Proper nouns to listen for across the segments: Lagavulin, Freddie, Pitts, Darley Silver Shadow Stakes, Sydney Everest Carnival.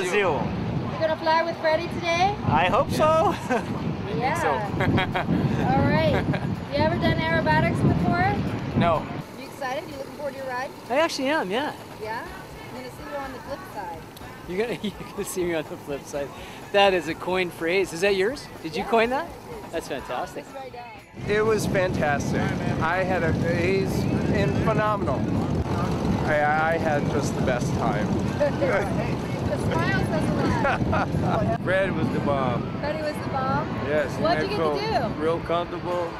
Brazil. You gonna fly with Freddie today? I hope so. Yeah. So. All right. You ever done aerobatics before? No. You excited? You looking forward to your ride? I actually am. Yeah. Yeah. I'm gonna see you on the flip side. You're gonna see me on the flip side. That is a coined phrase. Is that yours? Did you coin that? That's fantastic. It was fantastic. I had a phenomenal. I had just the best time. Fred was the bomb. Freddie was the bomb? Yes. What'd you get to do? Real comfortable.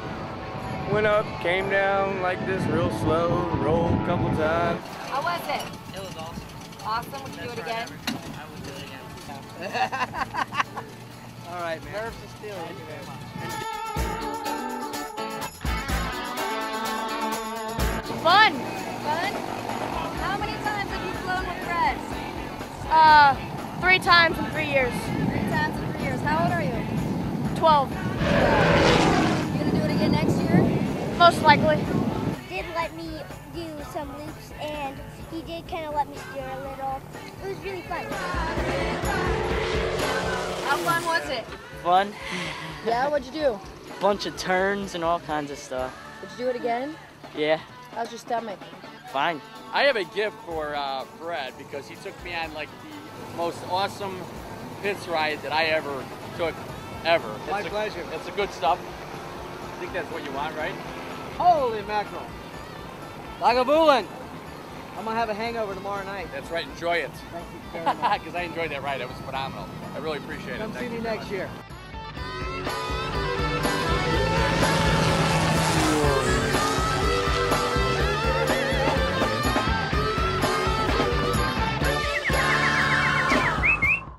Went up, came down like this, real slow, rolled a couple times. How was it? It was awesome. Awesome? Would you do it again? I would do it again. All right, man. Nerves are still in. Fun! Fun? How many times have you flown with Fred? 3 times in 3 years. 3 times in 3 years. How old are you? 12. You gonna do it again next year? Most likely. He did let me do some loops, and he did kind of let me steer a little. It was really fun. How fun was it? Fun. Yeah, what'd you do? Bunch of turns and all kinds of stuff. Did you do it again? Yeah. How's your stomach? Fine. I have a gift for Fred because he took me on like the most awesome Pitts ride that I ever took, ever. My pleasure. It's a good stuff. I think that's what you want, right? Holy mackerel. Lagavulin. I'm gonna have a hangover tomorrow night. That's right, enjoy it. Thank you very much. Because I enjoyed that ride, it was phenomenal. I really appreciate it. Come see me next year.